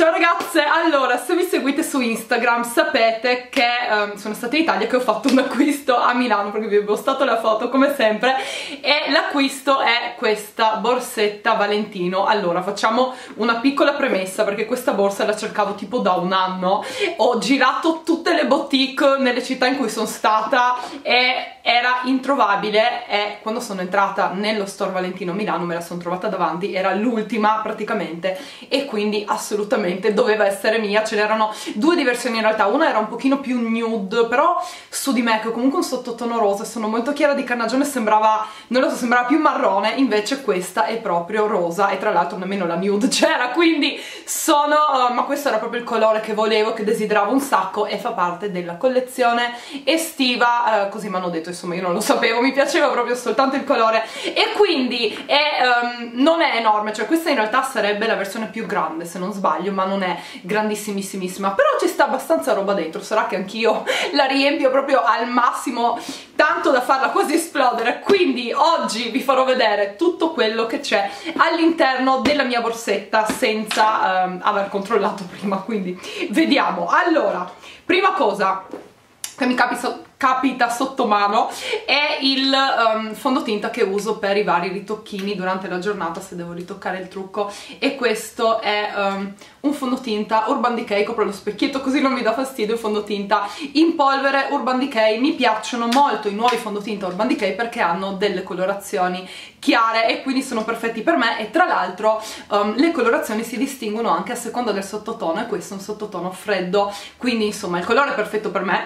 Ciao ragazze, allora se mi seguite su Instagram sapete che sono stata in Italia e che ho fatto un acquisto a Milano perché vi ho postato la foto come sempre e l'acquisto è questa borsetta Valentino. Allora facciamo una piccola premessa perché questa borsa la cercavo tipo da un anno, ho girato tutte le boutique nelle città in cui sono stata e era introvabile e quando sono entrata nello store Valentino Milano me la sono trovata davanti, era l'ultima praticamente e quindi assolutamente doveva essere mia. Ce n'erano due diversioni in realtà, una era un pochino più nude però su di me che ho comunque un sottotono rosa, sono molto chiara di carnagione, sembrava, non lo so, sembrava più marrone, invece questa è proprio rosa e tra l'altro nemmeno la nude c'era, quindi sono ma questo era proprio il colore che volevo, che desideravo un sacco e fa parte della collezione estiva, così mi hanno detto, insomma io non lo sapevo, mi piaceva proprio soltanto il colore e quindi non è enorme, cioè questa in realtà sarebbe la versione più grande se non sbaglio, ma non è grandissimissima, però ci sta abbastanza roba dentro, sarà che anch'io la riempio proprio al massimo tanto da farla quasi esplodere, quindi oggi vi farò vedere tutto quello che c'è all'interno della mia borsetta senza aver controllato prima, quindi vediamo. Allora, prima cosa che mi capita sotto mano è il fondotinta che uso per i vari ritocchini durante la giornata se devo ritoccare il trucco e questo è un fondotinta Urban Decay, copro lo specchietto così non mi dà fastidio, il fondotinta in polvere Urban Decay. Mi piacciono molto i nuovi fondotinta Urban Decay perché hanno delle colorazioni chiare e quindi sono perfetti per me e tra l'altro le colorazioni si distinguono anche a seconda del sottotono e questo è un sottotono freddo, quindi insomma il colore è perfetto per me.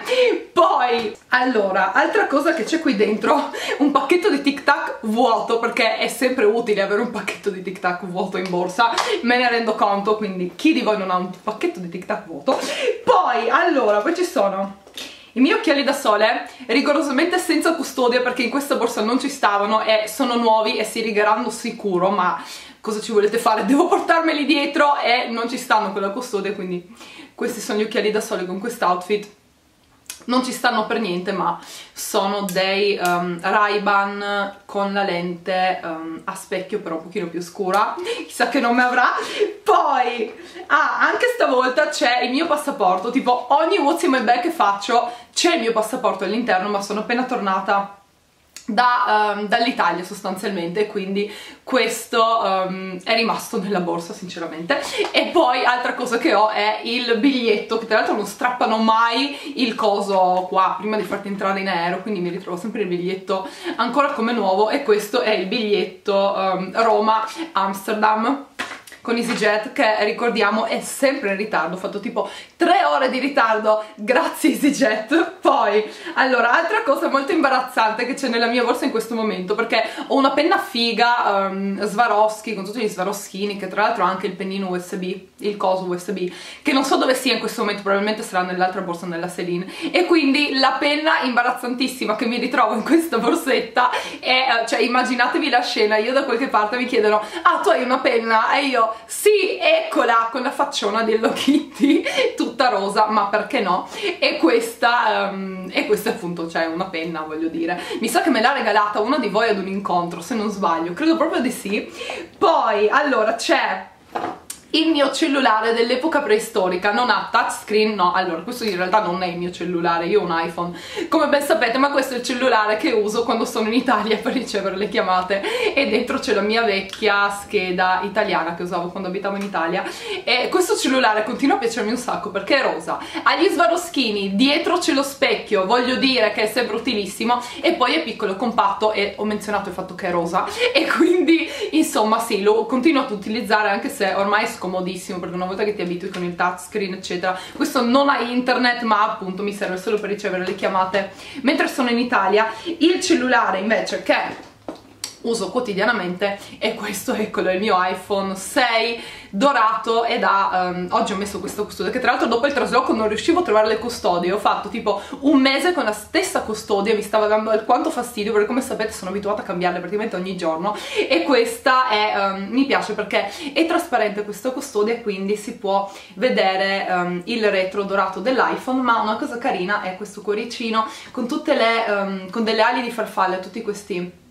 Poi allora, altra cosa che c'è qui dentro, un pacchetto di Tic Tac vuoto, perché è sempre utile avere un pacchetto di Tic Tac vuoto in borsa, me ne rendo conto, quindi chi di voi non ha un pacchetto di Tic Tac vuoto? Poi, allora, poi ci sono i miei occhiali da sole, rigorosamente senza custodia perché in questa borsa non ci stavano e sono nuovi e si righeranno sicuro, ma cosa ci volete fare? Devo portarmeli dietro e non ci stanno con la custodia, quindi questi sono gli occhiali da sole con quest'outfit. Non ci stanno per niente, ma sono dei Ray-Ban con la lente a specchio però un pochino più scura, chissà che nome avrà. Poi, anche stavolta c'è il mio passaporto, tipo ogni what's in my bag che faccio c'è il mio passaporto all'interno, ma sono appena tornata dall'Italia sostanzialmente, quindi questo è rimasto nella borsa sinceramente. E poi altra cosa che ho è il biglietto, che tra l'altro non strappano mai il coso qua prima di farti entrare in aereo, quindi mi ritrovo sempre il biglietto ancora come nuovo e questo è il biglietto Roma-Amsterdam con EasyJet, che ricordiamo è sempre in ritardo, ho fatto tipo 3 ore di ritardo, grazie EasyJet. Poi, allora, altra cosa molto imbarazzante che c'è nella mia borsa in questo momento, perché ho una penna figa Swarovski, con tutti gli Swarovskini, che tra l'altro ha anche il pennino USB, il coso USB, che non so dove sia in questo momento, probabilmente sarà nell'altra borsa, nella Celine, e quindi la penna imbarazzantissima che mi ritrovo in questa borsetta è, cioè immaginatevi la scena, io da qualche parte mi chiedono, ah tu hai una penna? E io sì, eccola, con la facciona di Lokitty tutta rosa, ma perché no? E questa e questa appunto, cioè una penna, voglio dire, mi sa che me l'ha regalata una di voi ad un incontro se non sbaglio, credo proprio di sì. Poi allora c'è il mio cellulare dell'epoca preistorica, non ha touchscreen, no, allora questo in realtà non è il mio cellulare, io ho un iPhone come ben sapete, ma questo è il cellulare che uso quando sono in Italia per ricevere le chiamate e dentro c'è la mia vecchia scheda italiana che usavo quando abitavo in Italia e questo cellulare continua a piacermi un sacco perché è rosa, ha gli Swarovskini, dietro c'è lo specchio, voglio dire che è sempre utilissimo e poi è piccolo, compatto e ho menzionato il fatto che è rosa e quindi insomma sì, lo continuo ad utilizzare anche se ormai comodissimo, perché una volta che ti abitui con il touchscreen eccetera, questo non ha internet ma appunto mi serve solo per ricevere le chiamate mentre sono in Italia. Il cellulare invece che uso quotidianamente è questo, eccolo, il mio iPhone 6 dorato ed ha oggi ho messo questa custodia che tra l'altro dopo il trasloco non riuscivo a trovare le custodie, ho fatto tipo un mese con la stessa custodia, mi stava dando alquanto fastidio perché come sapete sono abituata a cambiarle praticamente ogni giorno e questa è, mi piace perché è trasparente questa custodia e quindi si può vedere il retro dorato dell'iPhone, ma una cosa carina è questo cuoricino con tutte le con delle ali di farfalle, tutti questi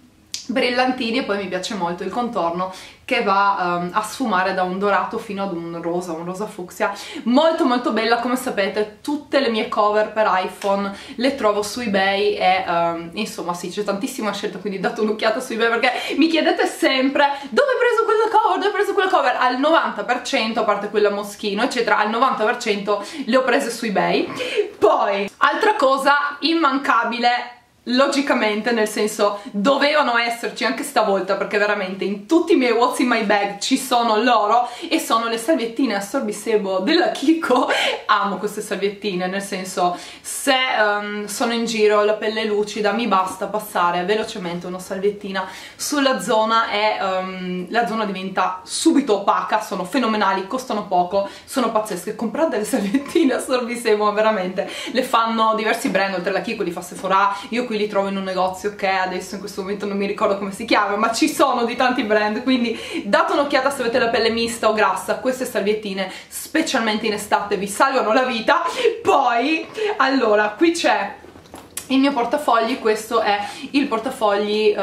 brillantini, e poi mi piace molto il contorno che va a sfumare da un dorato fino ad un rosa fucsia, molto molto bella. Come sapete, tutte le mie cover per iPhone le trovo su eBay e insomma sì, c'è tantissima scelta, quindi date un'occhiata su eBay, perché mi chiedete sempre dove ho preso quella cover, dove ho preso quella cover. Al 90%, a parte quella Moschino eccetera, al 90% le ho prese su eBay. Poi altra cosa immancabile, logicamente, nel senso dovevano esserci anche stavolta, perché veramente in tutti i miei what's in my bag ci sono loro, e sono le salviettine assorbisebo della Kiko. Amo queste salviettine, nel senso se sono in giro, la pelle è lucida, mi basta passare velocemente una salviettina sulla zona e la zona diventa subito opaca. Sono fenomenali, costano poco, sono pazzesche. Comprate le salviettine assorbisebo, veramente le fanno diversi brand, oltre alla Kiko li fa Sephora, io li trovo in un negozio che adesso in questo momento non mi ricordo come si chiama, ma ci sono di tanti brand, quindi date un'occhiata se avete la pelle mista o grassa. Queste salviettine specialmente in estate vi salvano la vita. Poi allora qui c'è il mio portafogli, questo è il portafogli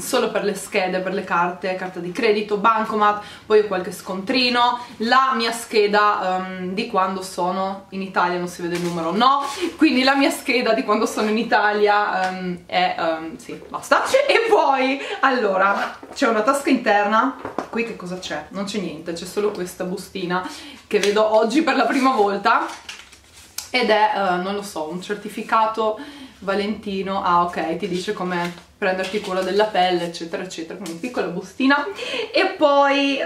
solo per le schede, per le carte, carta di credito, bancomat, poi ho qualche scontrino, la mia scheda di quando sono in Italia, non si vede il numero, no, quindi la mia scheda di quando sono in Italia è, sì, basta. E poi, allora, c'è una tasca interna, qui che cosa c'è? Non c'è niente, c'è solo questa bustina che vedo oggi per la prima volta, ed è, non lo so, un certificato Valentino. Ah ok, ti dice come prenderti cura della pelle eccetera eccetera, con una piccola bustina. E poi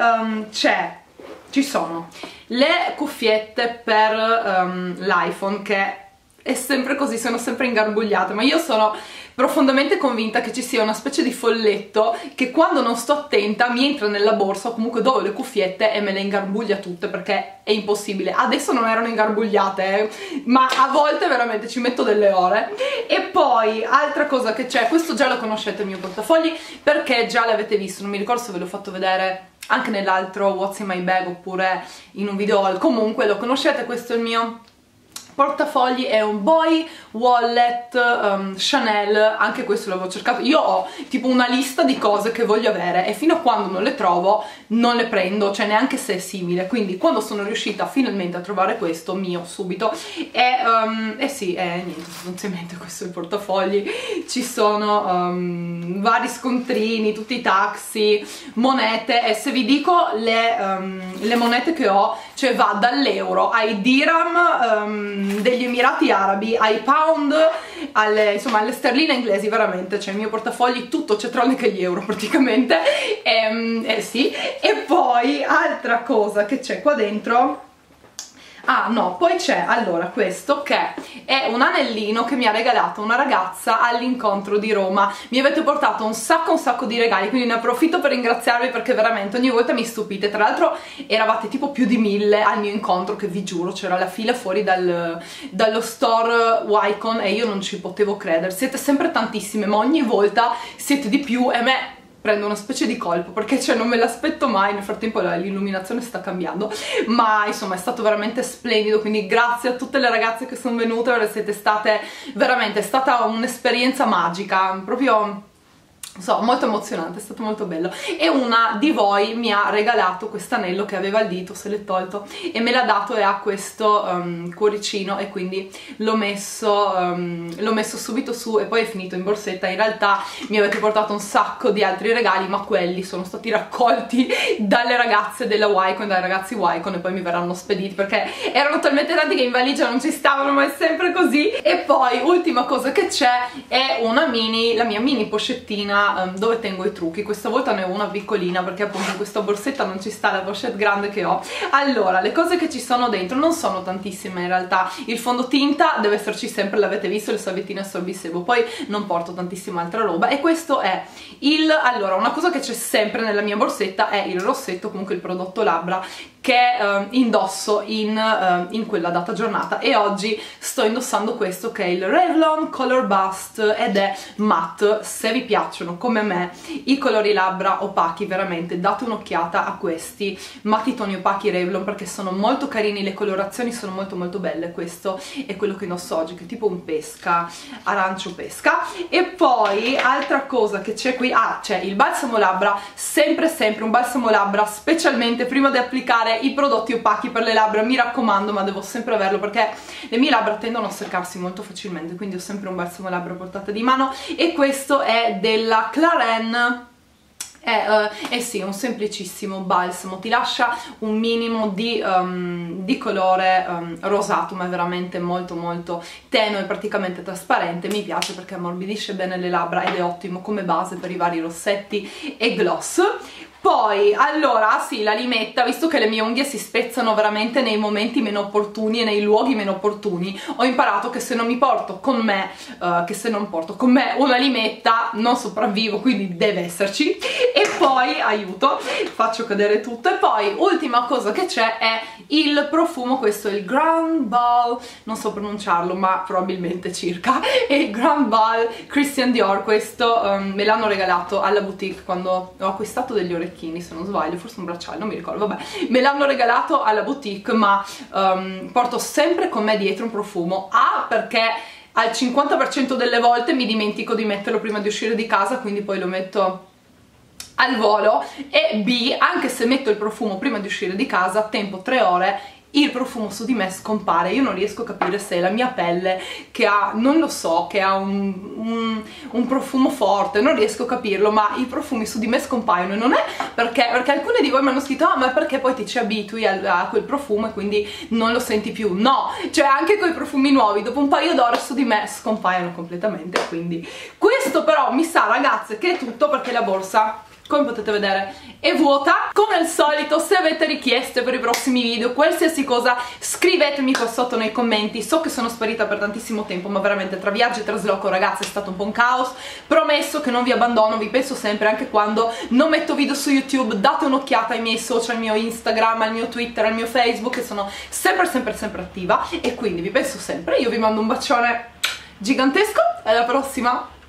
ci sono le cuffiette per l'iPhone, che è sempre così, sono sempre ingarbugliate, ma io sono profondamente convinta che ci sia una specie di folletto che quando non sto attenta mi entra nella borsa, o comunque dove le cuffiette, e me le ingarbuglia tutte, perché è impossibile. Adesso non erano ingarbugliate, ma a volte veramente ci metto delle ore. E poi altra cosa che c'è, questo già lo conoscete il mio portafogli, perché già l'avete visto, non mi ricordo se ve l'ho fatto vedere anche nell'altro What's in my bag oppure in un video haul, comunque lo conoscete, questo è il mio portafogli, è un Boy Wallet Chanel, anche questo l'avevo cercato. Io ho tipo una lista di cose che voglio avere e fino a quando non le trovo non le prendo, cioè neanche se è simile, quindi quando sono riuscita finalmente a trovare questo, mio subito. E sì, niente, sostanzialmente questo è il portafogli. Ci sono vari scontrini, tutti i taxi, monete, e se vi dico le monete che ho, cioè va dall'euro ai dirham degli Emirati Arabi, ai pound, insomma alle sterline inglesi, veramente, cioè il mio portafogli tutto c'è tranne che gli euro praticamente. Sì. E poi altra cosa che c'è qua dentro, ah no, poi c'è allora questo che è un anellino che mi ha regalato una ragazza all'incontro di Roma. Mi avete portato un sacco di regali, quindi ne approfitto per ringraziarvi, perché veramente ogni volta mi stupite. Tra l'altro eravate tipo più di 1000 al mio incontro, che vi giuro c'era la fila fuori dallo store Wycon e io non ci potevo credere. Siete sempre tantissime, ma ogni volta siete di più e me prendo una specie di colpo, perché cioè non me l'aspetto mai. Nel frattempo l'illuminazione sta cambiando, ma insomma è stato veramente splendido, quindi grazie a tutte le ragazze che sono venute, siete state veramente, è stata un'esperienza magica, proprio, non so, molto emozionante, è stato molto bello. E una di voi mi ha regalato quest'anello che aveva il dito, se l'è tolto, e me l'ha dato, e ha questo cuoricino, e quindi l'ho messo subito su, e poi è finito in borsetta. In realtà mi avete portato un sacco di altri regali, ma quelli sono stati raccolti dalle ragazze della Wycon, dai ragazzi Wycon, e poi mi verranno spediti, perché erano talmente tanti che in valigia non ci stavano, ma è sempre così. E poi ultima cosa che c'è è la mia mini pochettina dove tengo i trucchi. Questa volta ne ho una piccolina, perché appunto in questa borsetta non ci sta la pochette grande che ho. Allora, le cose che ci sono dentro non sono tantissime in realtà. Il fondotinta deve esserci sempre, l'avete visto, le salviettine assorbisebo, poi non porto tantissima altra roba. E questo è allora, una cosa che c'è sempre nella mia borsetta è il rossetto, comunque il prodotto labbra, che indosso in quella data giornata, e oggi sto indossando questo che è il Revlon Color Bust ed è matte. Se vi piacciono come a me i colori labbra opachi, veramente date un'occhiata a questi mattitoni opachi Revlon perché sono molto carini, le colorazioni sono molto belle. Questo è quello che indosso oggi, che è tipo un pesca, arancio pesca. E poi altra cosa che c'è qui, c'è il balsamo labbra, sempre un balsamo labbra, specialmente prima di applicare i prodotti opachi per le labbra, mi raccomando, ma devo sempre averlo perché le mie labbra tendono a seccarsi molto facilmente, quindi ho sempre un balsamo labbra a portata di mano. E questo è della Claren. Sì, è un semplicissimo balsamo, ti lascia un minimo di colore rosato, ma è veramente molto tenue, praticamente trasparente. Mi piace perché ammorbidisce bene le labbra ed è ottimo come base per i vari rossetti e gloss. Poi, allora, sì, la limetta, visto che le mie unghie si spezzano veramente nei momenti meno opportuni e nei luoghi meno opportuni, ho imparato che se non mi porto con me, una limetta non sopravvivo, quindi deve esserci. E poi, aiuto, faccio cadere tutto. E poi, ultima cosa che c'è è il profumo, questo è il Grand Bal, non so pronunciarlo, ma probabilmente circa, è il Grand Bal Christian Dior. Questo me l'hanno regalato alla boutique quando ho acquistato degli orecchini, se non sbaglio, forse un bracciale, non mi ricordo, vabbè, me l'hanno regalato alla boutique, ma porto sempre con me dietro un profumo, perché al 50% delle volte mi dimentico di metterlo prima di uscire di casa, quindi poi lo metto al volo, e b, anche se metto il profumo prima di uscire di casa, tempo 3 ore, il profumo su di me scompare. Io non riesco a capire se è la mia pelle che ha, non lo so, che ha un profumo forte, non riesco a capirlo, ma i profumi su di me scompaiono. E non è perché alcune di voi mi hanno scritto ma è perché poi ti ci abitui a quel profumo e quindi non lo senti più. No, cioè anche coi profumi nuovi dopo un paio d'ore su di me scompaiono completamente. Quindi questo però mi sa, ragazze, che è tutto, perché la borsa, come potete vedere, è vuota. Come al solito, se avete richieste per i prossimi video, qualsiasi cosa, scrivetemi qua sotto nei commenti. So che sono sparita per tantissimo tempo, ma veramente tra viaggi e trasloco, ragazzi, è stato un po' un caos. Promesso che non vi abbandono, vi penso sempre, anche quando non metto video su YouTube. Date un'occhiata ai miei social, al mio Instagram, al mio Twitter, al mio Facebook, che sono sempre attiva, e quindi vi penso sempre. Io vi mando un bacione gigantesco, alla prossima!